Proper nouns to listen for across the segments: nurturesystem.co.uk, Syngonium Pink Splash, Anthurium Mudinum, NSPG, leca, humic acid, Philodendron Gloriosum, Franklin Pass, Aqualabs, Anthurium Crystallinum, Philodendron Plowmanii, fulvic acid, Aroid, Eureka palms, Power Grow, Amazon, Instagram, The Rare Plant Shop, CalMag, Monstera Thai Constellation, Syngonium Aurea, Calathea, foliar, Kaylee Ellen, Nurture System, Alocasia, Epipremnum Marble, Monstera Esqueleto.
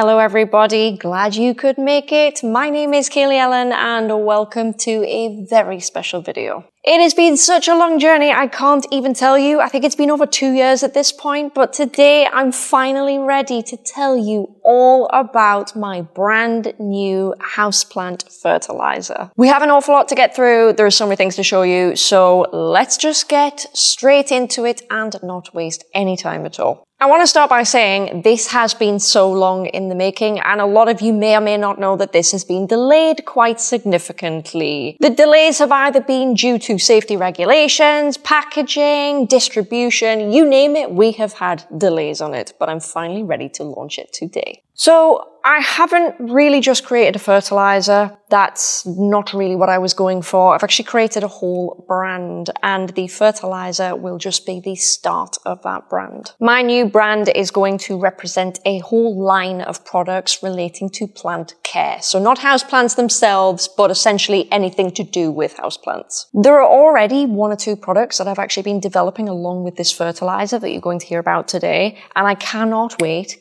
Hello everybody, glad you could make it. My name is Kaylee Ellen and welcome to a very special video. It has been such a long journey, I can't even tell you. I think it's been over 2 years at this point, but today I'm finally ready to tell you all about my brand new houseplant fertilizer. We have an awful lot to get through. There are so many things to show you, so let's just get straight into it and not waste any time at all. I want to start by saying this has been so long in the making, and a lot of you may or may not know that this has been delayed quite significantly. The delays have either been due to safety regulations, packaging, distribution, you name it, we have had delays on it, but I'm finally ready to launch it today. So I haven't really just created a fertilizer. That's not really what I was going for. I've actually created a whole brand, and the fertilizer will just be the start of that brand. My new brand is going to represent a whole line of products relating to plant care. So not houseplants themselves, but essentially anything to do with houseplants. There are already one or two products that I've actually been developing along with this fertilizer that you're going to hear about today. And I cannot wait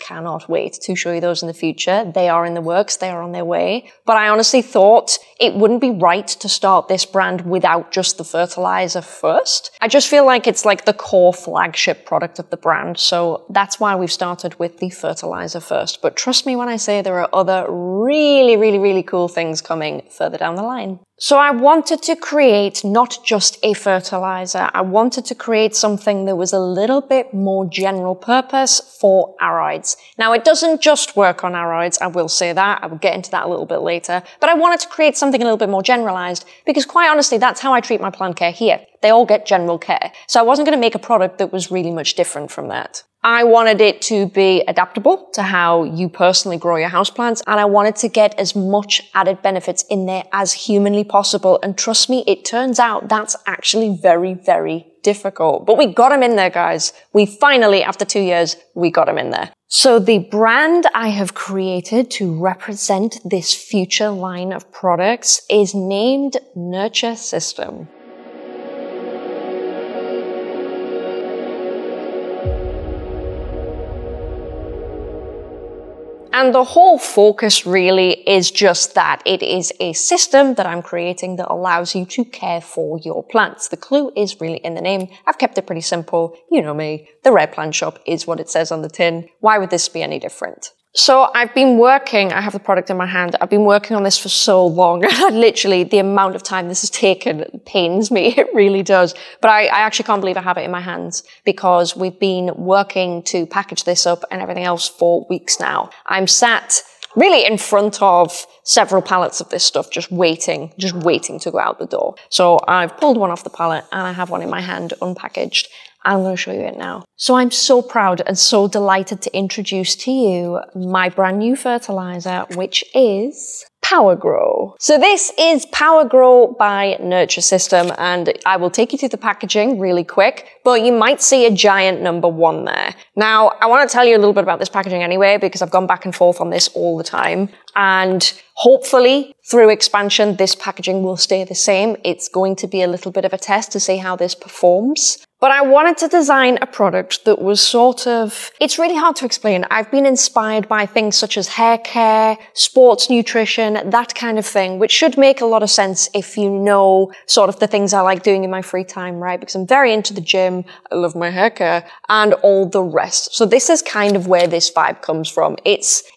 to show you those in the future. They are in the works, they are on their way. But I honestly thought it wouldn't be right to start this brand without just the fertilizer first. I just feel like it's like the core flagship product of the brand. So that's why we've started with the fertilizer first. But trust me when I say there are other really cool things coming further down the line. So I wanted to create not just a fertilizer, I wanted to create something that was a little bit more general purpose for aroids. Now it doesn't just work on aroids, I will say that, I will get into that a little bit later, but I wanted to create something a little bit more generalized because quite honestly that's how I treat my plant care here. They all get general care. So I wasn't going to make a product that was really much different from that. I wanted it to be adaptable to how you personally grow your houseplants, and I wanted to get as much added benefits in there as humanly possible. And trust me, it turns out that's actually very difficult. But we got them in there, guys. We finally, after 2 years, we got them in there. So the brand I have created to represent this future line of products is named Nurture System. And the whole focus really is just that. It is a system that I'm creating that allows you to care for your plants. The clue is really in the name. I've kept it pretty simple. You know me. The Rare Plant Shop is what it says on the tin. Why would this be any different? So I've been working, I have the product in my hand, I've been working on this for so long. Literally, the amount of time this has taken pains me, it really does. But I actually can't believe I have it in my hands because we've been working to package this up and everything else for weeks now. I'm sat really in front of several pallets of this stuff, just waiting to go out the door. So I've pulled one off the pallet and I have one in my hand unpackaged. I'm going to show you it now. So I'm so proud and so delighted to introduce to you my brand new fertilizer, which is Power Grow. So this is Power Grow by Nurture System, and I will take you through the packaging really quick, but you might see a giant #1 there. Now, I want to tell you a little bit about this packaging anyway, because I've gone back and forth on this all the time, and hopefully, through expansion, this packaging will stay the same. It's going to be a little bit of a test to see how this performs. But I wanted to design a product that was sort of, it's really hard to explain. I've been inspired by things such as hair care, sports nutrition, that kind of thing, which should make a lot of sense if you know sort of the things I like doing in my free time, right? Because I'm very into the gym, I love my hair care, and all the rest. So this is kind of where this vibe comes from.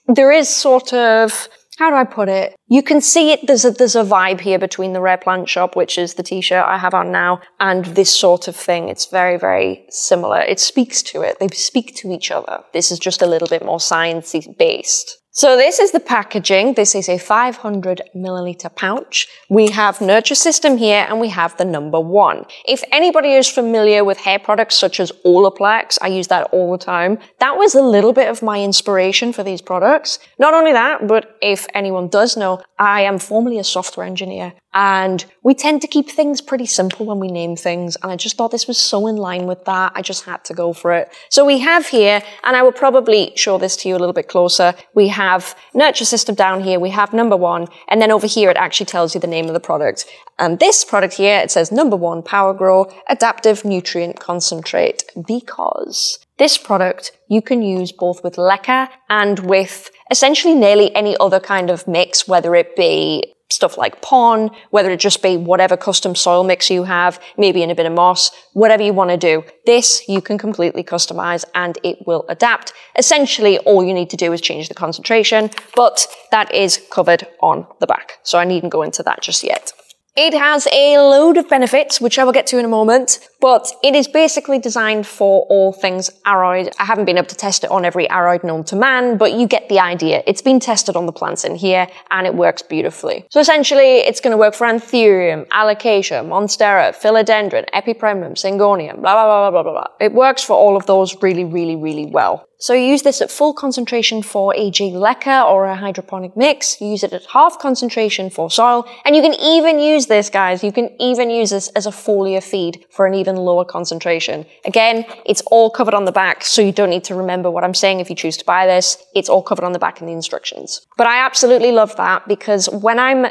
There is sort of, how do I put it? You can see it, there's a vibe here between the Rare Plant Shop, which is the t-shirt I have on now, and this sort of thing. It's very similar. It speaks to it. They speak to each other. This is just a little bit more sciencey based. So this is the packaging. This is a 500ml pouch. We have Nurture System here and we have the #1. If anybody is familiar with hair products such as Olaplex, I use that all the time. That was a little bit of my inspiration for these products. Not only that, but if anyone does know, I am formerly a software engineer and we tend to keep things pretty simple when we name things. And I just thought this was so in line with that. I just had to go for it. So we have here, and I will probably show this to you a little bit closer. We have Nurture System down here, we have #1, and then over here it actually tells you the name of the product. And this product here, it says #1 Power Grow Adaptive Nutrient Concentrate, because This product you can use both with leca and with essentially nearly any other kind of mix, whether it be stuff like pond, whether it just be whatever custom soil mix you have, maybe in a bit of moss, whatever you want to do. This you can completely customize and it will adapt. Essentially, all you need to do is change the concentration, but that is covered on the back. So I needn't go into that just yet. It has a load of benefits, which I will get to in a moment, but it is basically designed for all things Aroid. I haven't been able to test it on every Aroid known to man, but you get the idea. It's been tested on the plants in here, and it works beautifully. So essentially, it's going to work for Anthurium, Alocasia, Monstera, Philodendron, Epipremnum, Syngonium, blah, blah, blah, blah, blah, blah. It works for all of those really, really, really well. So you use this at full concentration for e.g. leca or a hydroponic mix, you use it at half concentration for soil, and you can even use this, guys, you can even use this as a foliar feed for an even lower concentration. Again, it's all covered on the back, so you don't need to remember what I'm saying if you choose to buy this. It's all covered on the back in the instructions. But I absolutely love that because when I'm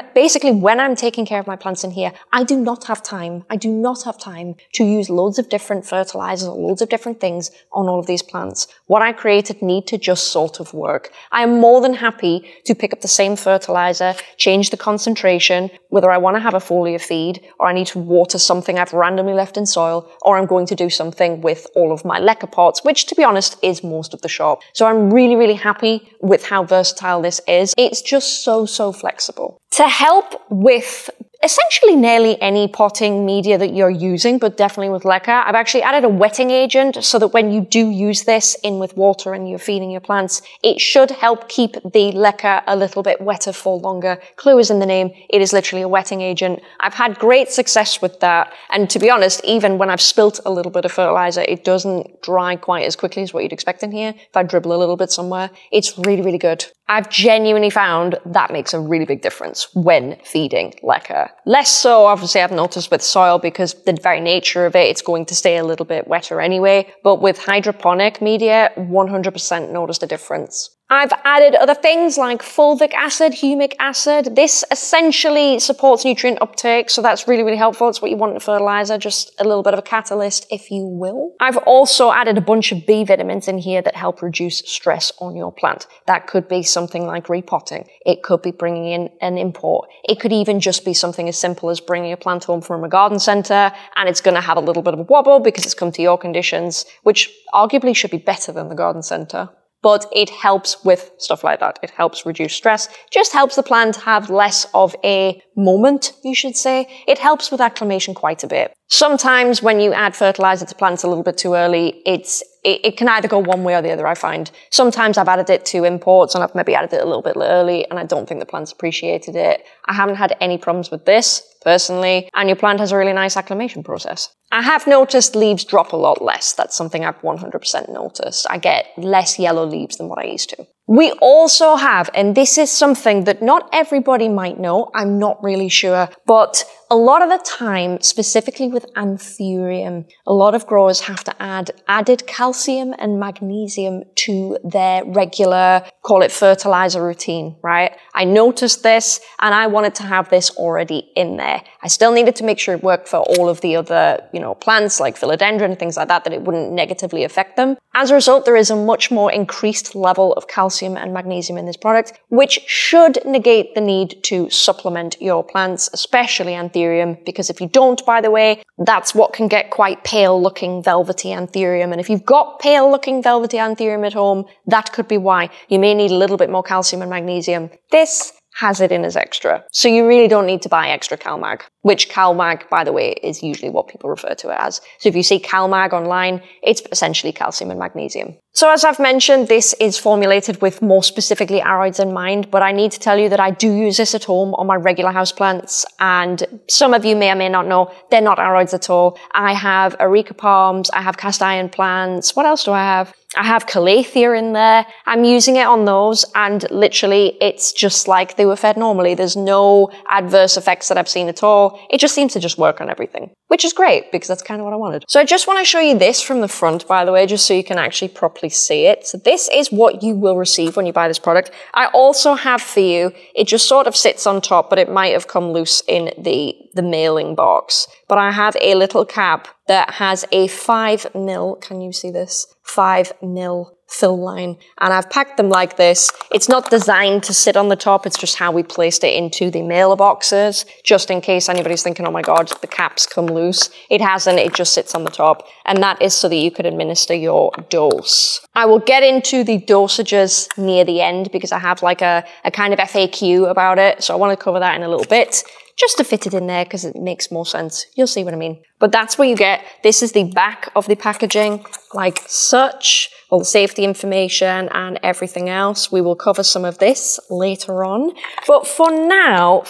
taking care of my plants in here, I do not have time. I do not have time to use loads of different fertilizers or loads of different things on all of these plants. What I created need to just sort of work. I am more than happy to pick up the same fertilizer, change the concentration, whether I want to have a foliar feed, or I need to water something I've randomly left in soil, or I'm going to do something with all of my leca pots, which to be honest is most of the shop. So I'm really, really happy with how versatile this is. It's just so, so flexible. To help with essentially nearly any potting media that you're using, but definitely with leca, I've actually added a wetting agent so that when you do use this in with water and you're feeding your plants, it should help keep the leca a little bit wetter for longer. Clue is in the name. It is literally a wetting agent. I've had great success with that. And to be honest, even when I've spilt a little bit of fertilizer, it doesn't dry quite as quickly as what you'd expect in here. If I dribble a little bit somewhere, it's really, really good. I've genuinely found that makes a really big difference when feeding leca. Less so, obviously, I've noticed with soil because the very nature of it, it's going to stay a little bit wetter anyway. But with hydroponic media, 100% noticed a difference. I've added other things like fulvic acid, humic acid. This essentially supports nutrient uptake, so that's really, really helpful. It's what you want in a fertilizer, just a little bit of a catalyst, if you will. I've also added a bunch of B vitamins in here that help reduce stress on your plant. That could be something like repotting. It could be bringing in an import. It could even just be something as simple as bringing a plant home from a garden center, and it's going to have a little bit of a wobble because it's come to your conditions, which arguably should be better than the garden center. But it helps with stuff like that. It helps reduce stress, just helps the plant have less of a moment, you should say. It helps with acclimation quite a bit. Sometimes when you add fertilizer to plants a little bit too early, it can either go one way or the other, I find. Sometimes I've added it to imports and I've maybe added it a little bit early and I don't think the plants appreciated it. I haven't had any problems with this, personally, and your plant has a really nice acclimation process. I have noticed leaves drop a lot less. That's something I've 100% noticed. I get less yellow leaves than what I used to. We also have, and this is something that not everybody might know, I'm not really sure, but a lot of the time, specifically with Anthurium, a lot of growers have to add added calcium and magnesium to their regular, call it fertilizer routine, right? I noticed this and I wanted to have this already in there. I still needed to make sure it worked for all of the other, plants like philodendron, things like that, that it wouldn't negatively affect them. As a result, there is a much more increased level of calcium and magnesium in this product, which should negate the need to supplement your plants, especially Anthurium, because if you don't, by the way, that's what can get quite pale looking velvety Anthurium. And if you've got pale looking velvety Anthurium at home, that could be why. You may need a little bit more calcium and magnesium. This has it in as extra. So you really don't need to buy extra CalMag, which CalMag, by the way, is usually what people refer to it as. So if you see CalMag online, it's essentially calcium and magnesium. So as I've mentioned, this is formulated with more specifically Aroids in mind, but I need to tell you that I do use this at home on my regular houseplants, and some of you may or may not know, they're not Aroids at all. I have Eureka palms, I have cast iron plants, what else do I have? I have Calathea in there. I'm using it on those and literally it's just like they were fed normally. There's no adverse effects that I've seen at all. It just seems to just work on everything, which is great because that's kind of what I wanted. So I just want to show you this from the front, by the way, just so you can actually properly see it. So this is what you will receive when you buy this product. I also have for you, it just sort of sits on top, but it might have come loose in the mailing box. But I have a little cap that has a 5 mil, can you see this? 5 mil fill line, and I've packed them like this. It's not designed to sit on the top, it's just how we placed it into the mailer boxes, just in case anybody's thinking, oh my god, the caps come loose. It hasn't, it just sits on the top, and that is so that you could administer your dose. I will get into the dosages near the end because I have like a kind of FAQ about it, so I want to cover that in a little bit. Just to fit it in there because it makes more sense. You'll see what I mean. But that's what you get. This is the back of the packaging, like such. All the safety information and everything else. We will cover some of this later on. But for now,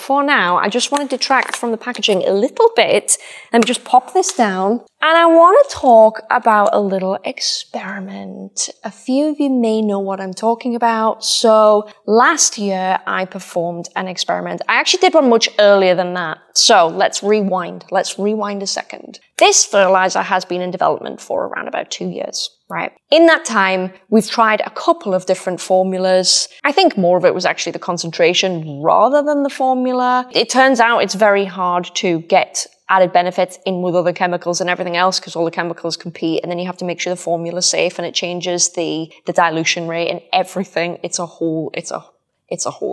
I just want to detract from the packaging a little bit. Let me just pop this down. And I want to talk about a little experiment. A few of you may know what I'm talking about. So last year I performed an experiment. I actually did one much earlier than that. So let's rewind. Let's rewind a second. This fertilizer has been in development for around about 2 years, right? In that time, we've tried a couple of different formulas. I think more of it was actually the concentration rather than the formula. It turns out it's very hard to get added benefits in with other chemicals and everything else because all the chemicals compete, and then you have to make sure the formula's safe, and it changes the dilution rate and everything. It's a whole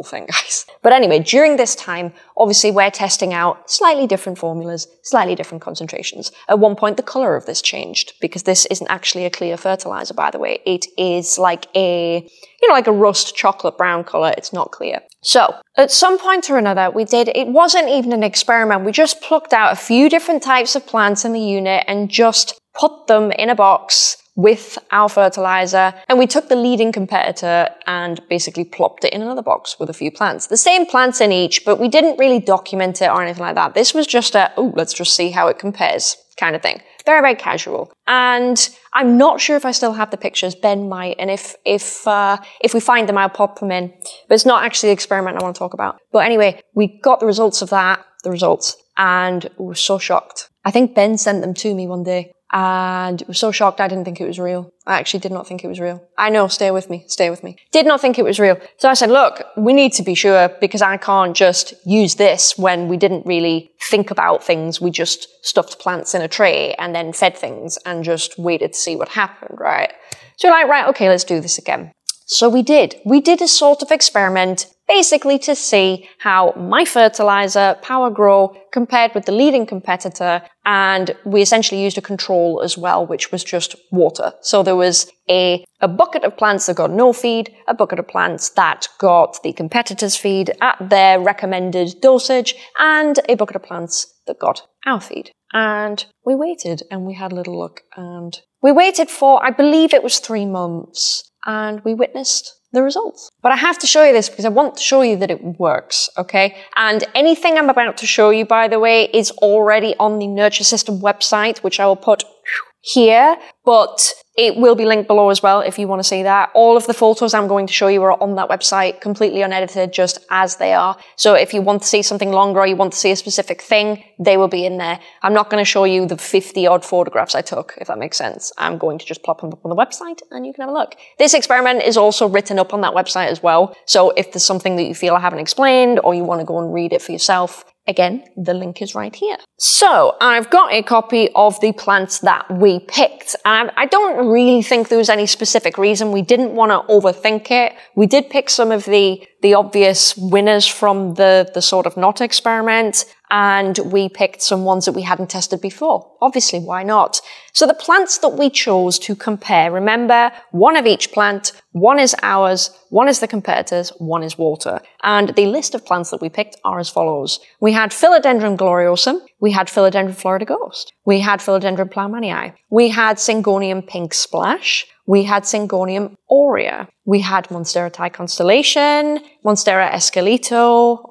thing, guys. But anyway, during this time, obviously we're testing out slightly different formulas, slightly different concentrations. At one point, the color of this changed because this isn't actually a clear fertilizer, by the way. It is like a, you know, like a rust chocolate brown color. It's not clear. So at some point or another, we did, it wasn't even an experiment. We just plucked out a few different types of plants in the unit and just put them in a box with our fertilizer, and we took the leading competitor and basically plopped it in another box with a few plants. The same plants in each, but we didn't really document it or anything like that. This was just a, oh, let's just see how it compares kind of thing. Very, very casual. And I'm not sure if I still have the pictures. Ben might, and if we find them, I'll pop them in. But it's not actually the experiment I want to talk about. But anyway, we got the results of that, and we were so shocked. I think Ben sent them to me one day. And was so shocked I didn't think it was real. I actually did not think it was real. I know, stay with me. Did not think it was real. So I said, look, we need to be sure because I can't just use this when we didn't really think about things. We just stuffed plants in a tray and then fed things and just waited to see what happened, right? So we're like, right, okay, let's do this again. So we did. We did a sort of experiment basically to see how my fertilizer, Power Grow, compared with the leading competitor, and we essentially used a control as well, which was just water. So there was a bucket of plants that got no feed, a bucket of plants that got the competitor's feed at their recommended dosage, and a bucket of plants that got our feed. And we waited, and we had a little look, and we waited for, I believe it was 3 months, and we witnessed the results. But I have to show you this because I want to show you that it works, okay? And anything I'm about to show you, by the way, is already on the Nurture System website, which I will put here, but it will be linked below as well if you want to see that. All of the photos I'm going to show you are on that website, completely unedited, just as they are. So if you want to see something longer or you want to see a specific thing, they will be in there. I'm not going to show you the 50 odd photographs I took, if that makes sense. I'm going to just plop them up on the website and you can have a look. This experiment is also written up on that website as well. So if there's something that you feel I haven't explained or you want to go and read it for yourself, again, the link is right here. So I've got a copy of the plants that we picked. And I don't really think there was any specific reason. We didn't want to overthink it. We did pick some of the obvious winners from the sort of not experiment, and we picked some ones that we hadn't tested before. Obviously, why not? So the plants that we chose to compare, remember, one of each plant, one is ours, one is the competitor's, one is water. And the list of plants that we picked are as follows. We had Philodendron Gloriosum, we had Philodendron Florida Ghost, we had Philodendron Plowmanii, we had Syngonium Pink Splash, we had Syngonium Aurea, we had Monstera Thai Constellation, Monstera Esqueleto,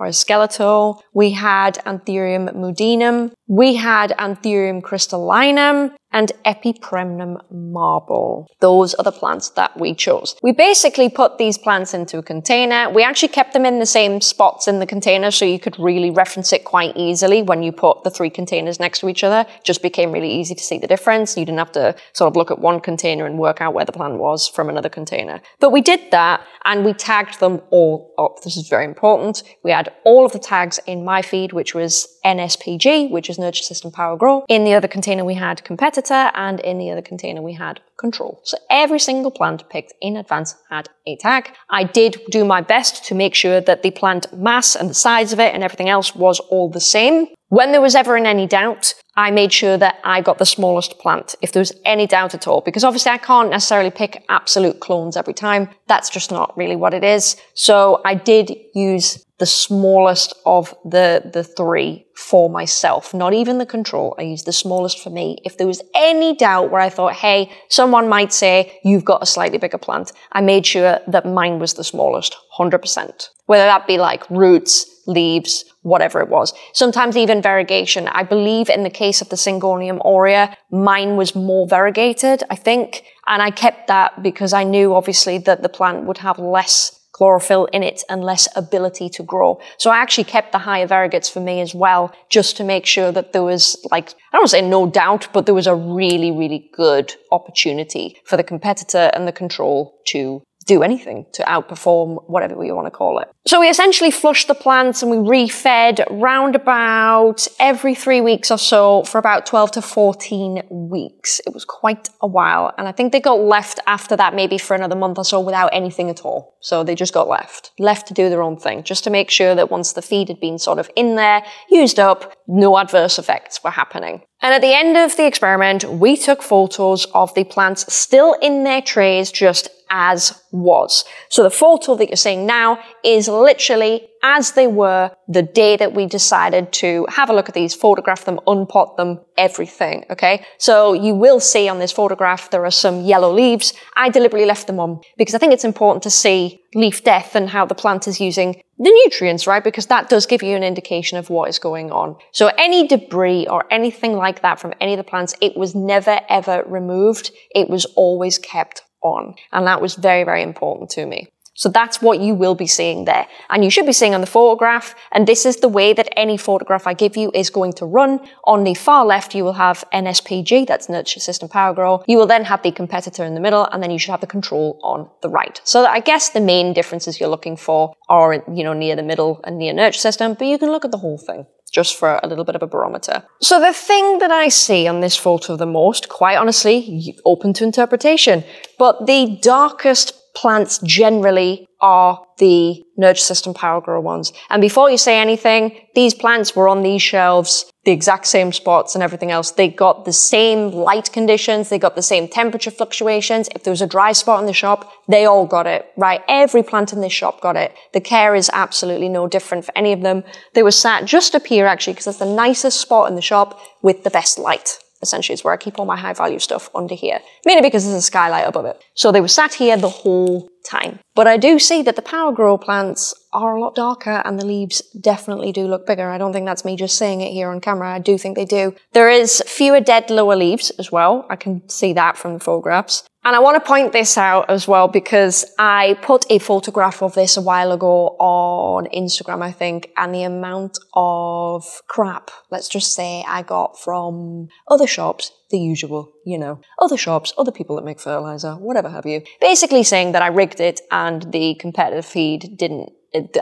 we had Anthurium Mudinum, we had Anthurium Crystallinum, and Epipremnum Marble. Those are the plants that we chose. We basically put these plants into a container. We actually kept them in the same spots in the container so you could really reference it quite easily when you put the three containers next to each other. It just became really easy to see the difference. You didn't have to sort of look at one container and work out where the plant was from another container. But we did that and we tagged them all up. This is very important. We had all of the tags in my feed, which was NSPG, which is Nurture System Power Grow. In the other container we had competitor, and in the other container we had control. So every single plant picked in advance had a tag. I did do my best to make sure that the plant mass and the size of it and everything else was all the same. When there was ever in any doubt, I made sure that I got the smallest plant, if there was any doubt at all, because obviously I can't necessarily pick absolute clones every time. That's just not really what it is. So I did use the smallest of the three for myself, not even the control. I used the smallest for me. If there was any doubt where I thought, hey, someone might say, you've got a slightly bigger plant, I made sure that mine was the smallest, 100%. Whether that be like roots, leaves, whatever it was. Sometimes even variegation. I believe in the case of the Syngonium Aurea, mine was more variegated, I think. And I kept that because I knew obviously that the plant would have less chlorophyll in it and less ability to grow. So I actually kept the higher variegates for me as well, just to make sure that there was, like, I don't want to say no doubt, but there was a really, really good opportunity for the competitor and the control to do anything, to outperform, whatever we want to call it. So we essentially flushed the plants and we refed round about every 3 weeks or so for about 12 to 14 weeks. It was quite a while. And I think they got left after that maybe for another month or so without anything at all. So they just got left to do their own thing, just to make sure that once the feed had been sort of in there, used up, no adverse effects were happening. And at the end of the experiment, we took photos of the plants still in their trays, just as was. So the photo that you're seeing now is literally as they were the day that we decided to have a look at these, photograph them, unpot them, everything, okay? So you will see on this photograph there are some yellow leaves. I deliberately left them on because I think it's important to see leaf death and how the plant is using the nutrients, right? Because that does give you an indication of what is going on. So any debris or anything like that from any of the plants, it was never ever removed. It was always kept on. And that was very, very important to me. So that's what you will be seeing there. And you should be seeing on the photograph, and this is the way that any photograph I give you is going to run. On the far left, you will have NSPG, that's Nurture System Power Grow. You will then have the competitor in the middle, and then you should have the control on the right. So I guess the main differences you're looking for are, you know, near the middle and near Nurture System, but you can look at the whole thing, just for a little bit of a barometer. So the thing that I see on this photo the most, quite honestly, open to interpretation, but the darkest plants generally are the Nurture System Power Grow ones. And before you say anything, these plants were on these shelves, the exact same spots and everything else. They got the same light conditions, they got the same temperature fluctuations. If there was a dry spot in the shop, they all got it, right? Every plant in this shop got it. The care is absolutely no different for any of them. They were sat just up here actually, because that's the nicest spot in the shop with the best light. Essentially, it's where I keep all my high value stuff under here, mainly because there's a skylight above it. So they were sat here the whole time. But I do see that the Power Grow plants are a lot darker and the leaves definitely do look bigger. I don't think that's me just saying it here on camera. I do think they do. There is fewer dead lower leaves as well. I can see that from the photographs. And I want to point this out as well because I put a photograph of this a while ago on Instagram, I think, and the amount of crap, let's just say, I got from other shops, the usual, you know, other shops, other people that make fertilizer, whatever have you, basically saying that I rigged it and the competitive feed didn't,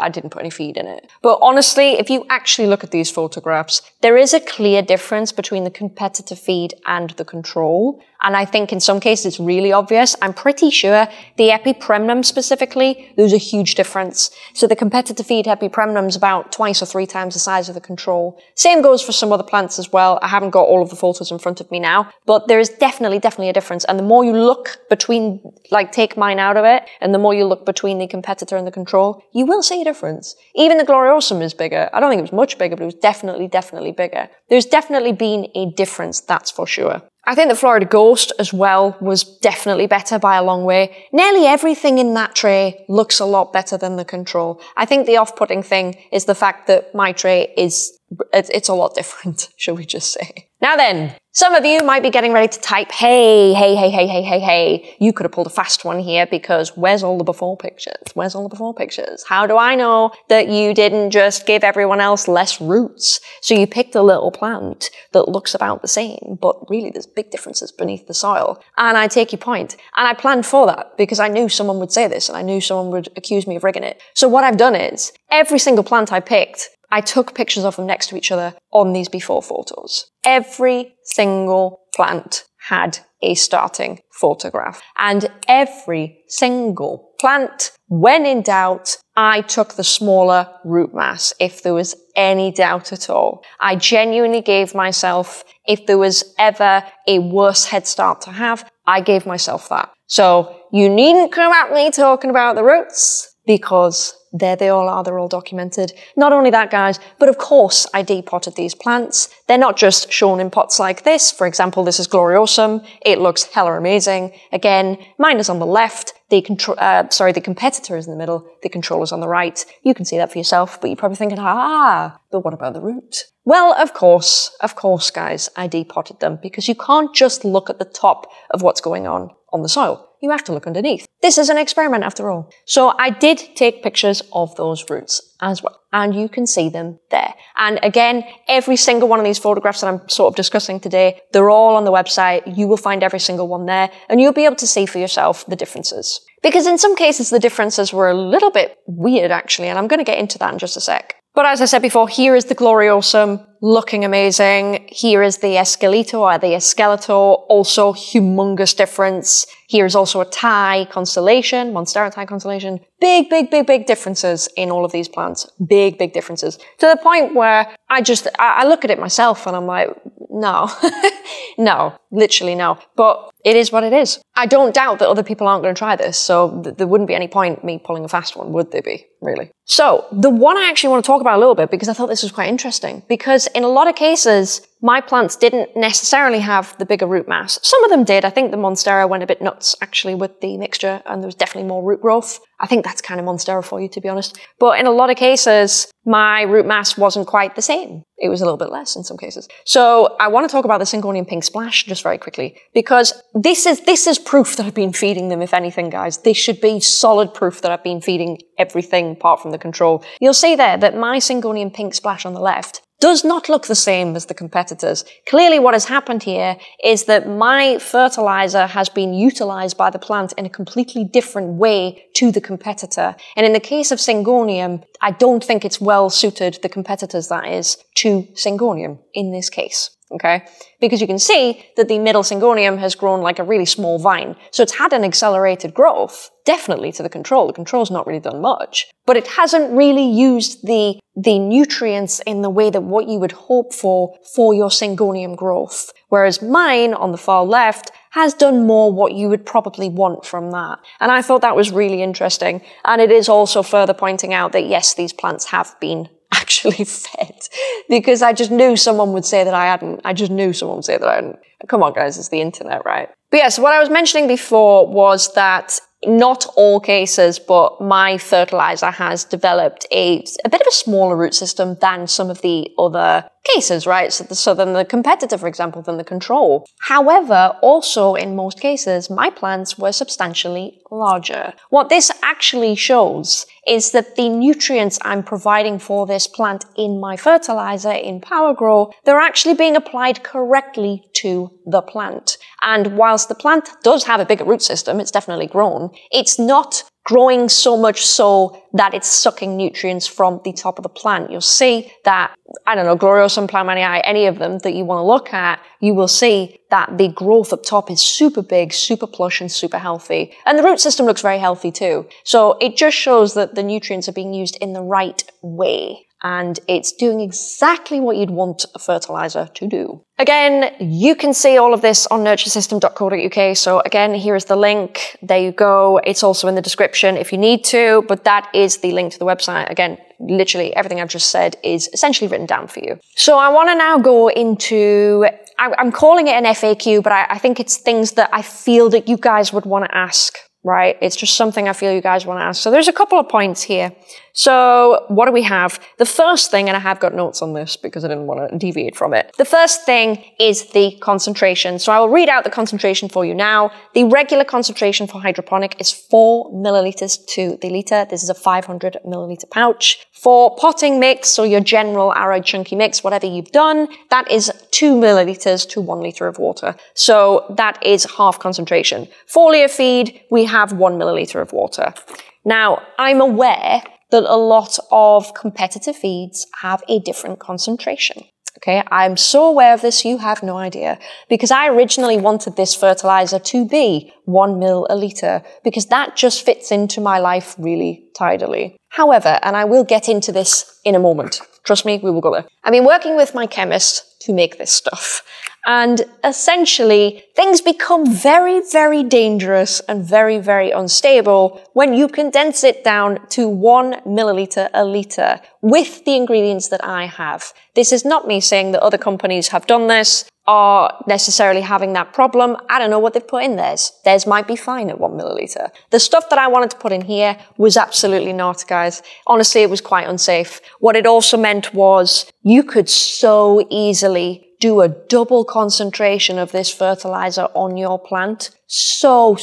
I didn't put any feed in it. But honestly, if you actually look at these photographs, there is a clear difference between the competitor feed and the control. And I think in some cases it's really obvious. I'm pretty sure the Epipremnum specifically, there's a huge difference. So the competitor feed Epipremnum is about twice or three times the size of the control. Same goes for some other plants as well. I haven't got all of the photos in front of me now, but there is definitely a difference. And the more you look between, like take mine out of it, and the more you look between the competitor and the control, you will see a difference. Even the Gloriosum is bigger. I don't think it was much bigger, but it was definitely bigger. There's definitely been a difference, that's for sure. I think the Florida Ghost as well was definitely better by a long way. Nearly everything in that tray looks a lot better than the control. I think the off-putting thing is the fact that my tray is, it's a lot different, shall we just say. Now then, some of you might be getting ready to type, hey, you could have pulled a fast one here because where's all the before pictures? Where's all the before pictures? How do I know that you didn't just give everyone else less roots? So you picked a little plant that looks about the same, but really there's big differences beneath the soil. And I take your point. And I planned for that because I knew someone would say this and I knew someone would accuse me of rigging it. So what I've done is every single plant I picked, I took pictures of them next to each other on these before photos. Every single plant had a starting photograph. And every single plant, when in doubt, I took the smaller root mass if there was any doubt at all. I genuinely gave myself, if there was ever a worse head start to have, I gave myself that. So you needn't come at me talking about the roots, because there they all are, they're all documented. Not only that, guys, but of course I depotted these plants. They're not just shown in pots like this. For example, this is Gloriosum. It looks hella amazing. Again, mine is on the left. The competitor is in the middle. The controller's on the right. You can see that for yourself, but you're probably thinking, ah, but what about the root? Well, of course, guys, I depotted them, because you can't just look at the top of what's going on the soil. You have to look underneath. This is an experiment after all. So I did take pictures of those roots as well, and you can see them there. And again, every single one of these photographs that I'm sort of discussing today, they're all on the website. You will find every single one there, and you'll be able to see for yourself the differences. Because in some cases, the differences were a little bit weird, actually, and I'm going to get into that in just a sec. But as I said before, here is the Gloriosum, looking amazing. Here is the Esqueleto, or the Esqueleto, also humongous difference. Here is also a Thai constellation, Monstera Thai constellation. Big, big, big, big differences in all of these plants. Big, big differences. To the point where I look at it myself and I'm like, no. No, literally no. But it is what it is. I don't doubt that other people aren't going to try this, so there wouldn't be any point me pulling a fast one, would there be, really? So, the one I actually want to talk about a little bit, because I thought this was quite interesting, because in a lot of cases, my plants didn't necessarily have the bigger root mass. Some of them did. I think the Monstera went a bit nuts, actually, with the mixture, and there was definitely more root growth. I think that's kind of Monstera for you, to be honest. But in a lot of cases, my root mass wasn't quite the same. It was a little bit less in some cases. So I want to talk about the Syngonium Pink Splash just very quickly, because this is proof that I've been feeding them, if anything, guys. This should be solid proof that I've been feeding everything apart from the control. You'll see there that my Syngonium Pink Splash on the left does not look the same as the competitors. Clearly what has happened here is that my fertilizer has been utilized by the plant in a completely different way to the competitor. And in the case of Syngonium, I don't think it's well suited, the competitors that is, to Syngonium in this case. Okay? Because you can see that the middle Syngonium has grown like a really small vine. So it's had an accelerated growth, definitely, to the control. The control's not really done much. But it hasn't really used the nutrients in the way that what you would hope for your Syngonium growth. Whereas mine, on the far left, has done more what you would probably want from that. And I thought that was really interesting. And it is also further pointing out that, yes, these plants have been actually fed, because I just knew someone would say that I hadn't. I just knew someone would say that I hadn't. Come on, guys, it's the internet, right? But yes, what I was mentioning before was that not all cases, but my fertilizer has developed a bit of a smaller root system than some of the other cases, right? So than the competitor, for example, than the control. However, also in most cases, my plants were substantially larger. What this actually shows is that the nutrients I'm providing for this plant in my fertilizer, in Power Grow, they're actually being applied correctly to the plant. And whilst the plant does have a bigger root system, it's definitely grown, it's not growing so much so that it's sucking nutrients from the top of the plant. You'll see that, I don't know, Gloriosum, Plowmanii, any of them that you want to look at, you will see that the growth up top is super big, super plush, and super healthy. And the root system looks very healthy too. So it just shows that the nutrients are being used in the right way. And it's doing exactly what you'd want a fertilizer to do. Again, you can see all of this on nurturesystem.co.uk. So again, here is the link. There you go. It's also in the description if you need to, but that is the link to the website. Again, literally everything I've just said is essentially written down for you. So I want to now go into, I'm calling it an FAQ, but I think it's things that I feel that you guys would want to ask, right? It's just something I feel you guys want to ask. So there's a couple of points here. So what do we have? The first thing, and I have got notes on this because I didn't want to deviate from it. The first thing is the concentration. So I will read out the concentration for you now. The regular concentration for hydroponic is 4 milliliters to the liter. This is a 500 milliliter pouch. For potting mix, or your general Aroid chunky mix, whatever you've done, that is 2 milliliters to 1 liter of water. So that is half concentration. Foliar feed, we have 1 milliliter of water. Now, I'm aware that a lot of competitor feeds have a different concentration. Okay, I'm so aware of this, you have no idea. Because I originally wanted this fertilizer to be 1 ml a litre, because that just fits into my life really tidily. However, and I will get into this in a moment, trust me, we will go there. I've been working with my chemist to make this stuff. And essentially, things become very, very dangerous and very, very unstable when you condense it down to 1 ml a litre with the ingredients that I have. This is not me saying that other companies have done this, are necessarily having that problem. I don't know what they've put in theirs. Theirs might be fine at 1 ml. The stuff that I wanted to put in here was absolutely not, guys. Honestly, it was quite unsafe. What it also meant was you could so easily do a double concentration of this fertilizer on your plant so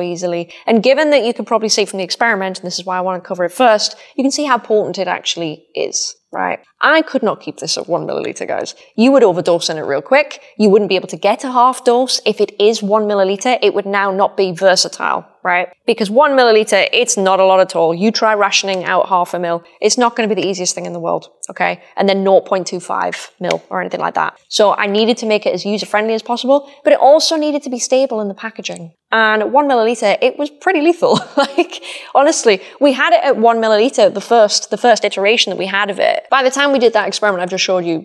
easily. And given that you can probably see from the experiment, and this is why I want to cover it first, you can see how potent it actually is, right? I could not keep this at 1 ml, guys. You would overdose on it real quick. You wouldn't be able to get a half dose. If it is 1 ml, it would now not be versatile, right? Because 1 ml, it's not a lot at all. You try rationing out half a mil, it's not going to be the easiest thing in the world, okay? And then 0.25 ml or anything like that. So I needed to make it as user-friendly as possible, but it also needed to be stable in the packaging. And at 1 ml, it was pretty lethal. Like, honestly, we had it at 1 ml, the first iteration that we had of it. By the time we did that experiment I've just showed you,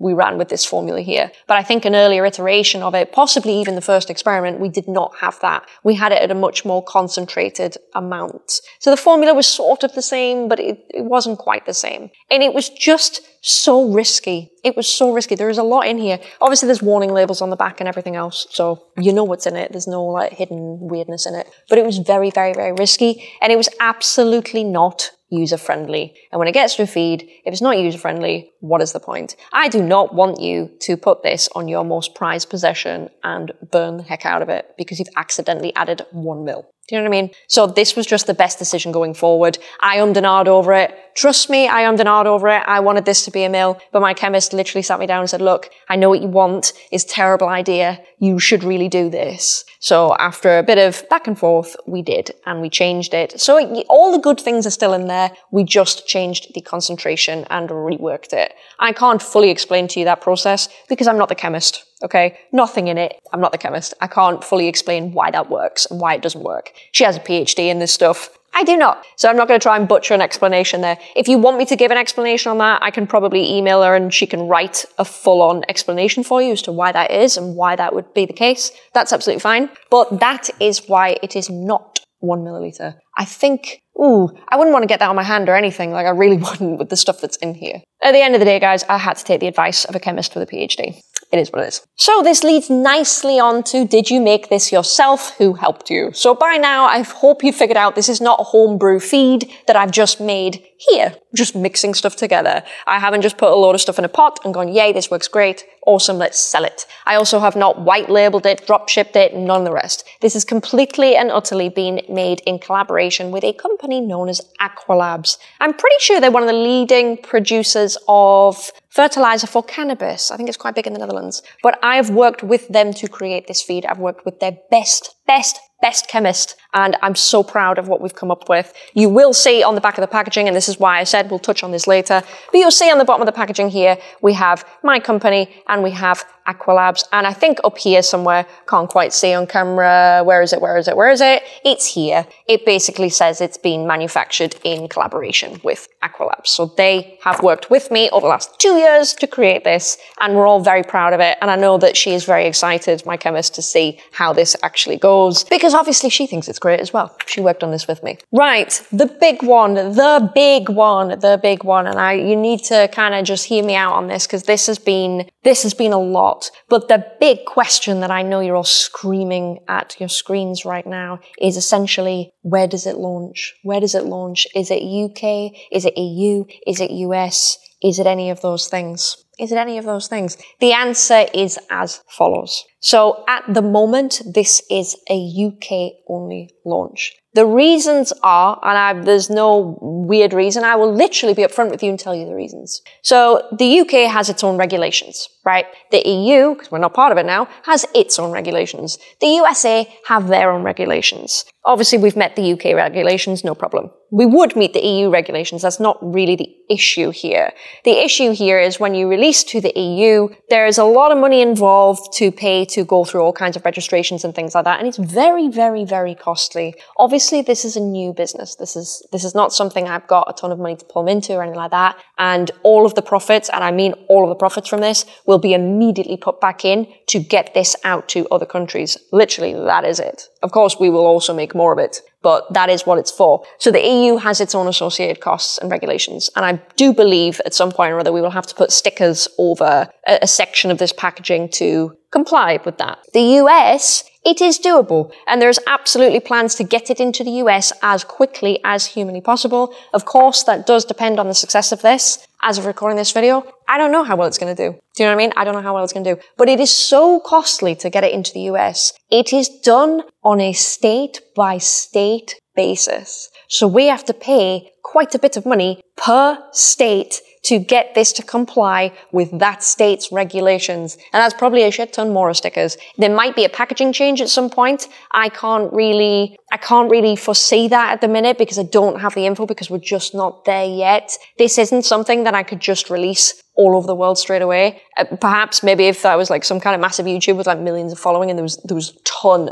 we ran with this formula here. But I think an earlier iteration of it, possibly even the first experiment, we did not have that. We had it at a much more concentrated amount. So the formula was sort of the same, but it wasn't quite the same. And it was just so risky. It was so risky. There is a lot in here. Obviously, there's warning labels on the back and everything else, so you know what's in it. There's no like hidden weirdness in it. But it was very, very, very risky, and it was absolutely not user-friendly. And when it gets to a feed, if it's not user-friendly, what is the point? I do not want you to put this on your most prized possession and burn the heck out of it because you've accidentally added 1 ml. Do you know what I mean? So this was just the best decision going forward. I ummed and ahed over it. Trust me, I ummed and ahed over it. I wanted this to be a mil, but my chemist literally sat me down and said, look, I know what you want. It's a terrible idea. You should really do this. So after a bit of back and forth, we did, and we changed it. So all the good things are still in there. We just changed the concentration and reworked it. I can't fully explain to you that process because I'm not the chemist. Okay, nothing in it. I'm not the chemist. I can't fully explain why that works and why it doesn't work. She has a PhD in this stuff. I do not. So I'm not going to try and butcher an explanation there. If you want me to give an explanation on that, I can probably email her and she can write a full-on explanation for you as to why that is and why that would be the case. That's absolutely fine. But that is why it is not 1 ml. I think, ooh, I wouldn't want to get that on my hand or anything. Like, I really wouldn't with the stuff that's in here. At the end of the day, guys, I had to take the advice of a chemist with a PhD. It is what it is. So this leads nicely on to, did you make this yourself? Who helped you? So by now, I hope you figured out this is not a homebrew feed that I've just made here, just mixing stuff together. I haven't just put a load of stuff in a pot and gone, yay, this works great. Awesome, let's sell it. I also have not white labeled it, drop shipped it, none of the rest. This has completely and utterly been made in collaboration with a company known as Aqualabs. I'm pretty sure they're one of the leading producers of fertilizer for cannabis. I think it's quite big in the Netherlands. But I've worked with them to create this feed. I've worked with their best chemist, and I'm so proud of what we've come up with. You will see on the back of the packaging, and this is why I said we'll touch on this later, but you'll see on the bottom of the packaging here, we have my company and we have Aqualabs, and I think up here somewhere, can't quite see on camera, where is it? It's here. It basically says it's been manufactured in collaboration with Aqualabs. So they have worked with me over the last 2 years to create this, and we're all very proud of it, and I know that she is very excited, my chemist, to see how this actually goes, because obviously she thinks it's great as well. She worked on this with me. Right, the big one, and you need to kind of just hear me out on this, because this has been a lot. But the big question that I know you're all screaming at your screens right now is essentially, where does it launch? Where does it launch? Is it UK? Is it EU? Is it US? Is it any of those things? Is it any of those things? The answer is as follows. So at the moment, this is a UK-only launch. The reasons are, and there's no weird reason, I will literally be upfront with you and tell you the reasons. So the UK has its own regulations, right? The EU, because we're not part of it now, has its own regulations. The USA have their own regulations. Obviously, we've met the UK regulations, no problem. We would meet the EU regulations. That's not really the issue here. The issue here is when you release to the EU, there is a lot of money involved to pay to go through all kinds of registrations and things like that. And it's very, very, very costly. Obviously, this is a new business. This is not something I've got a ton of money to pull into or anything like that. And all of the profits, and I mean all of the profits from this, will be immediately put back in to get this out to other countries. Literally, that is it. Of course, we will also make more of it, but that is what it's for. So the EU has its own associated costs and regulations, and I do believe at some point or other we will have to put stickers over a section of this packaging to comply with that. The US, it is doable, and there's absolutely plans to get it into the US as quickly as humanly possible. Of course, that does depend on the success of this. As of recording this video, I don't know how well it's going to do. Do you know what I mean? I don't know how well it's going to do. But it is so costly to get it into the US. It is done on a state-by-state basis. So we have to pay quite a bit of money per state to get this to comply with that state's regulations. And that's probably a shit ton more of stickers. There might be a packaging change at some point. I can't really foresee that at the minute because I don't have the info, because we're just not there yet. This isn't something that I could just release all over the world straight away. Perhaps maybe if that was like some kind of massive YouTube with like millions of following and there was a ton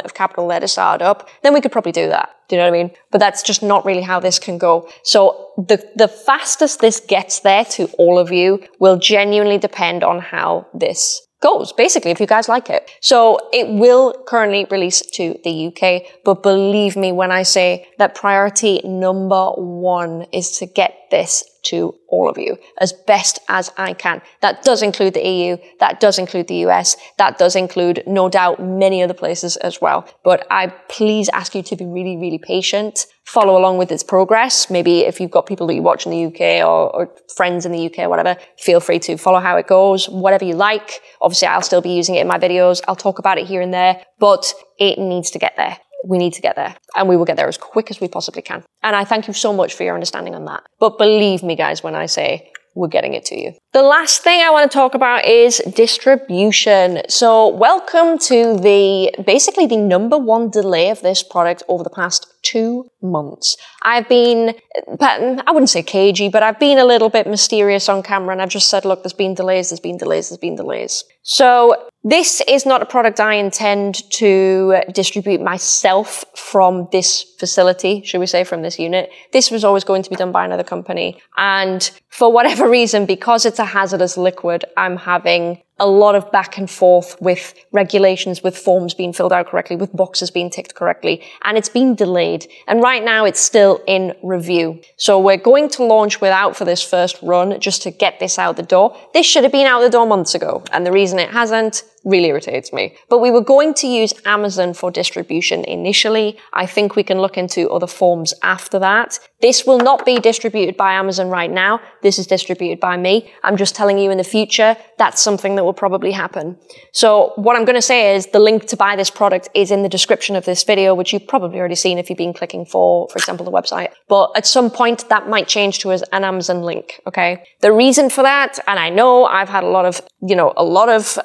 of capital letters started up, then we could probably do that. Do you know what I mean? But that's just not really how this can go. So the fastest this gets there to all of you will genuinely depend on how this goes, basically, if you guys like it. So it will currently release to the UK, but believe me when I say that priority number one is to get this to all of you as best as I can. That does include the EU, that does include the US, that does include, no doubt, many other places as well. But I please ask you to be really, really patient. Follow along with its progress. Maybe if you've got people that you watch in the UK or friends in the UK or whatever, feel free to follow how it goes, whatever you like. Obviously, I'll still be using it in my videos. I'll talk about it here and there, but it needs to get there. We need to get there, and we will get there as quick as we possibly can. And I thank you so much for your understanding on that. But believe me, guys, when I say we're getting it to you. The last thing I want to talk about is distribution. So welcome to basically the number one delay of this product over the past 2 months. I've been, I wouldn't say cagey, but I've been a little bit mysterious on camera, and I've just said, look, there's been delays. So this is not a product I intend to distribute myself from this facility, should we say, from this unit. This was always going to be done by another company. And for whatever reason, because it's a hazardous liquid, I'm having a lot of back and forth with regulations, with forms being filled out correctly, with boxes being ticked correctly, and it's been delayed. And right now it's still in review. So we're going to launch without for this first run, just to get this out the door. This should have been out the door months ago, and the reason it hasn't really irritates me. But we were going to use Amazon for distribution initially. I think we can look into other forms after that. This will not be distributed by Amazon right now. This is distributed by me. I'm just telling you in the future, that's something that will probably happen. So what I'm going to say is the link to buy this product is in the description of this video, which you've probably already seen if you've been clicking for example, the website. But at some point that might change to an Amazon link, okay? The reason for that, and I know I've had a lot of opinions,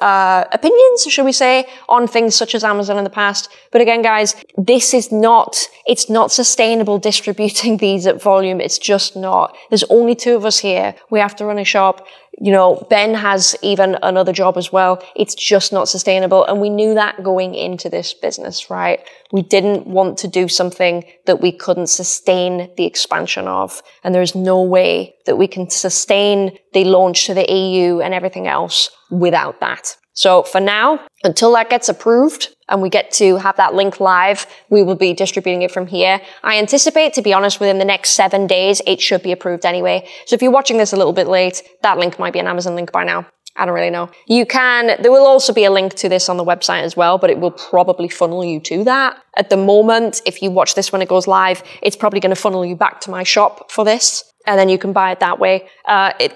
should we say, on things such as Amazon in the past. But again, guys, this is not, it's not sustainable distributing these at volume. It's just not. There's only two of us here. We have to run a shop. You know, Ben has even another job as well. It's just not sustainable. And we knew that going into this business, right? We didn't want to do something that we couldn't sustain the expansion of. And there's no way that we can sustain the launch to the EU and everything else without that. So for now, until that gets approved and we get to have that link live, we will be distributing it from here. I anticipate, to be honest, within the next 7 days, it should be approved anyway. So if you're watching this a little bit late, that link might be an Amazon link by now. I don't really know. There will also be a link to this on the website as well, but it will probably funnel you to that. At the moment, if you watch this when it goes live, it's probably going to funnel you back to my shop for this. And then you can buy it that way.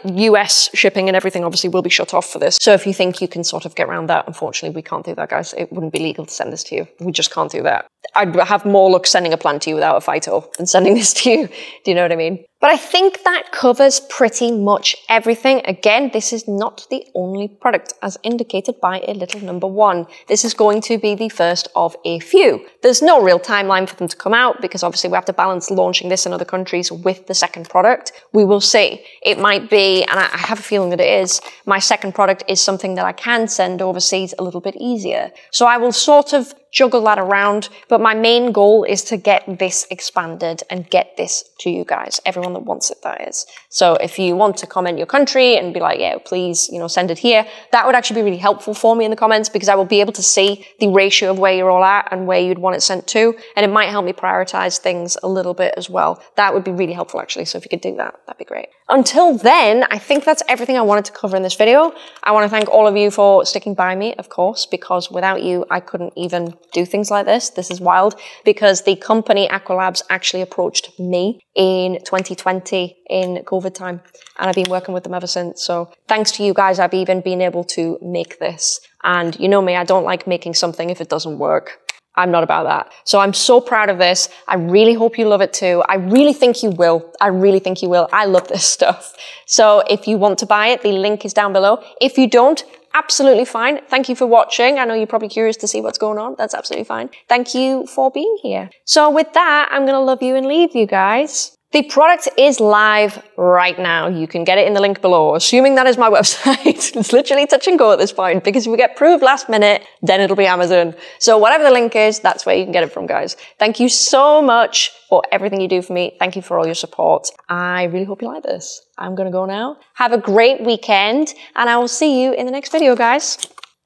US shipping and everything obviously will be shut off for this. So if you think you can sort of get around that, unfortunately, we can't do that, guys. It wouldn't be legal to send this to you. We just can't do that. I'd have more luck sending a plant to you without a phyto than sending this to you. Do you know what I mean? But I think that covers pretty much everything. Again, this is not the only product, as indicated by a little number one. This is going to be the first of a few. There's no real timeline for them to come out because obviously we have to balance launching this in other countries with the second product. We will see. It might be, and I have a feeling that it is, my second product is something that I can send overseas a little bit easier. So I will sort of juggle that around, but my main goal is to get this expanded and get this to you guys, everyone that wants it, that is. So if you want to comment your country and be like, yeah, please, you know, send it here, that would actually be really helpful for me in the comments, because I will be able to see the ratio of where you're all at and where you'd want it sent to, and it might help me prioritize things a little bit as well. That would be really helpful, actually, so if you could do that, that'd be great. Until then, I think that's everything I wanted to cover in this video. I want to thank all of you for sticking by me, of course, because without you, I couldn't even do things like this. This is wild, because the company Aqualabs actually approached me in 2020 in COVID time, and I've been working with them ever since. So thanks to you guys, I've even been able to make this. And you know me, I don't like making something if it doesn't work. I'm not about that. So I'm so proud of this. I really hope you love it too. I really think you will. I really think you will. I love this stuff. So if you want to buy it, the link is down below. If you don't, absolutely fine. Thank you for watching. I know you're probably curious to see what's going on. That's absolutely fine. Thank you for being here. So with that, I'm going to love you and leave you guys. The product is live right now. You can get it in the link below, assuming that is my website. It's literally touch and go at this point, because if we get approved last minute, then it'll be Amazon. So whatever the link is, that's where you can get it from, guys. Thank you so much for everything you do for me. Thank you for all your support. I really hope you like this. I'm gonna go now. Have a great weekend, and I will see you in the next video, guys.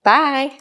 Bye.